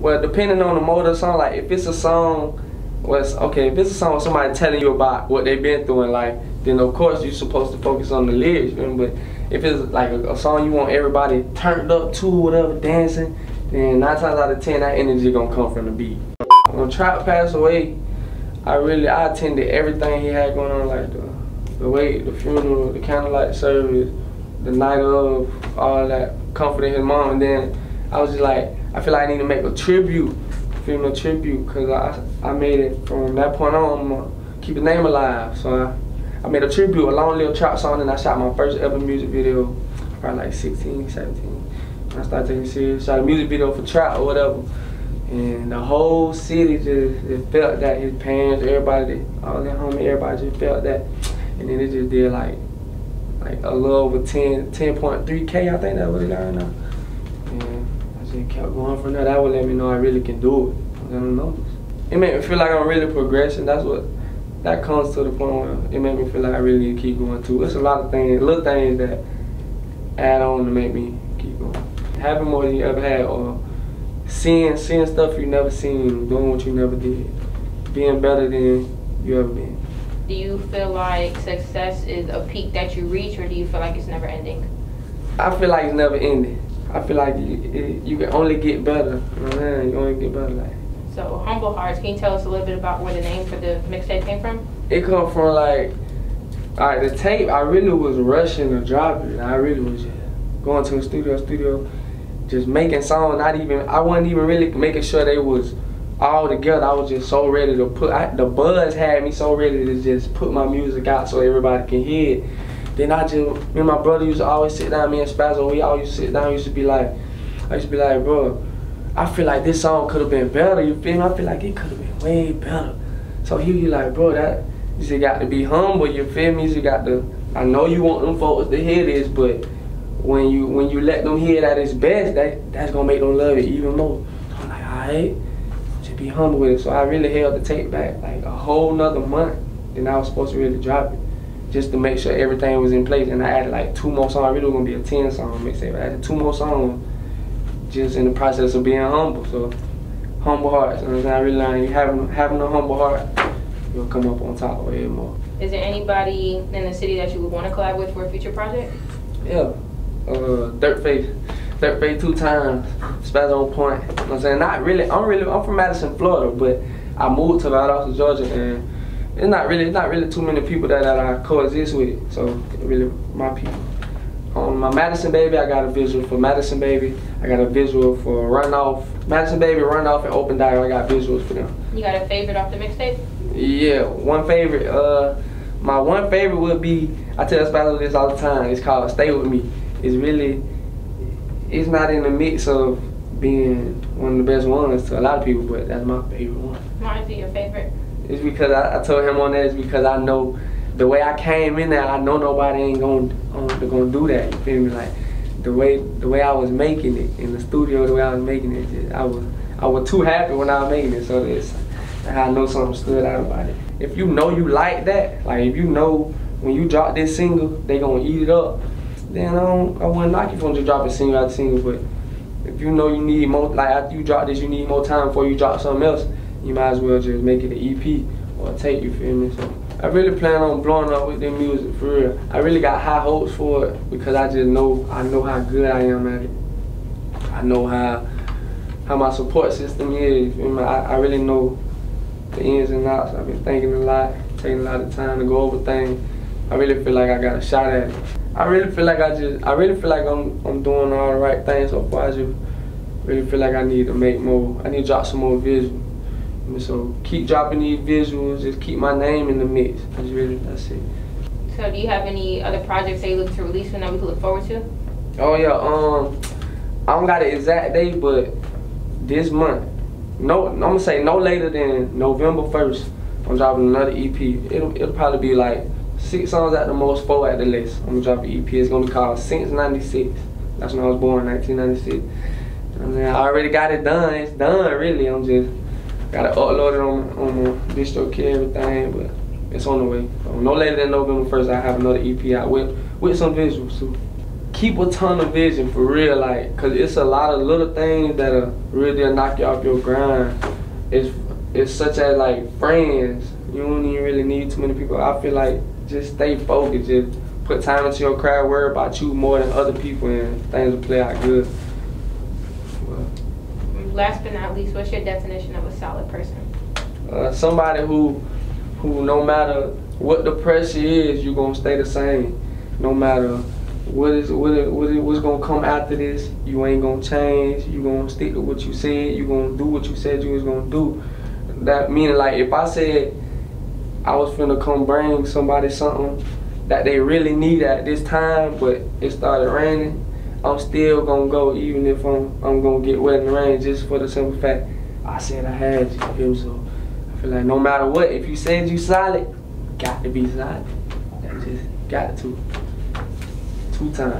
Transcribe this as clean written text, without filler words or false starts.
well, depending on the mode of the song, like if it's a song, if it's a song somebody telling you about what they've been through in life, then of course you're supposed to focus on the lyrics. But if it's like a song you want everybody turned up to, whatever, dancing, then 9 times out of 10 that energy gonna come from the beat. When Trap passed away, I attended everything he had going on, like the wake, the funeral, the candlelight service, the night of, all that, comforting his mom. And then I was just like, I feel like I need to make a tribute, female tribute, because I made it from that point on. I'm gonna keep the name alive. So I made a tribute, a long little trap song, and I shot my first ever music video, probably like 16, 17. I started taking it serious, shot a music video for trap or whatever. And the whole city just felt that, his parents, everybody, all their homies, everybody just felt that. And then it just did like a little over 10.3K, I think that was it right now. And I just kept going from there. That would let me know I really can do it. I don't know. It made me feel like I'm really progressing. That's what, that comes to the point where it made me feel like I really keep going too. It's a lot of things, little things that add on to make me keep going. Having more than you ever had, or seeing stuff you never seen, doing what you never did, being better than you ever been. Do you feel like success is a peak that you reach, or do you feel like it's never ending? I feel like it's never ending. I feel like you can only get better. You only get better. So Humble Hearts, can you tell us a little bit about where the name for the mixtape came from? It come from the tape, I really was rushing to drop it. I really was just going to the studio, just making songs, I wasn't even really making sure they was all together. I was just so ready to put, the buzz had me so ready to just put my music out so everybody can hear it. Then me and my brother used to always sit down, me and Spazzo, we all used to sit down, I used to be like, bro, I feel like this song could have been better, you feel me? I feel like it could have been way better. So he was like, bro, you just got to be humble, you feel me? You got to, I know you want them folks to hear this, but when you let them hear that it's best, that's gonna make them love it even more. So I'm like, alright, just be humble with it. So I really held the tape back like a whole nother month, and I was supposed to really drop it, just to make sure everything was in place. And I added like 2 more songs. I really was gonna be a 10-song mixtape. I added 2 more songs just in the process of being humble. So humble hearts, and I really learned having a humble heart, you'll come up on top way more. Is there anybody in the city that you would want to collab with for a future project? Yeah. Dirt Faith 2 times, Spaz on Point. You know what I'm saying? Not really, I'm from Madison, Florida, but I moved to Valdosta, Georgia, and it's not really too many people that I coexist with. So really my people. My Madison baby, I got a visual for Madison baby. I got a visual for Runoff. Madison baby, Runoff, and Open Diary, I got visuals for them. You got a favorite off the mixtape? Yeah, one favorite. My one favorite would be, I tell Spazzo this all the time, it's called Stay With Me. It's not in the mix of being one of the best ones to a lot of people, but that's my favorite one. Why is it your favorite? It's because I told him on that, it's because I know the way I came in there, I know nobody ain't gonna do that, you feel me? Like the way I was making it in the studio, the way I was making it, I was too happy when I was making it, so it's I know something stood out about it. If you know you like that, like if you know when you drop this single, they gonna eat it up, then I wouldn't knock you from just dropping single after single, but if you know you need more, like after you drop this, you need more time before you drop something else, you might as well just make it an EP or a tape, you feel me? So I really plan on blowing up with this music, for real. I really got high hopes for it because I know how good I am at it. I know how my support system is. I really know the ins and outs. I've been thinking a lot, taking a lot of time to go over things. I really feel like I got a shot at it. I really feel like I'm doing all the right things so far. I just really feel like I need to make more. I need to drop some more visuals. So keep dropping these visuals. Just keep my name in the mix. That's it. So do you have any other projects that you look to release and that we can look forward to? Oh yeah. I don't got an exact date, but this month. I'm gonna say no later than November 1st. I'm dropping another EP. It'll probably be like 6 songs at the most, 4 at the least. I'm gonna drop an EP. It's gonna be called Since 96. That's when I was born, 1996. I already got it done. It's done, really. I'm just gotta upload it on DistroKid, everything, but it's on the way. So no later than November 1st, I have another EP out with some visuals too. keep a ton of vision for real, like, cause it's a lot of little things that'll really knock you off your grind. It's such as like friends. You don't even really need too many people. I feel like just stay focused, just put time into your craft, worry about you more than other people, and things will play out good. Well. Last but not least, what's your definition of a solid person? Somebody who no matter what the pressure is, you're gonna stay the same. No matter what's gonna come after this, you ain't gonna change. You gonna stick to what you said. You gonna do what you said you was gonna do. That meaning, like, if I said I was finna come bring somebody something that they really need at this time, but it started raining, I'm still gonna go even if I'm gonna get wet in the rain, just for the simple fact I said I had you. Feel so? I feel like no matter what, if you said you solid, got to be solid. That just got to. Two times.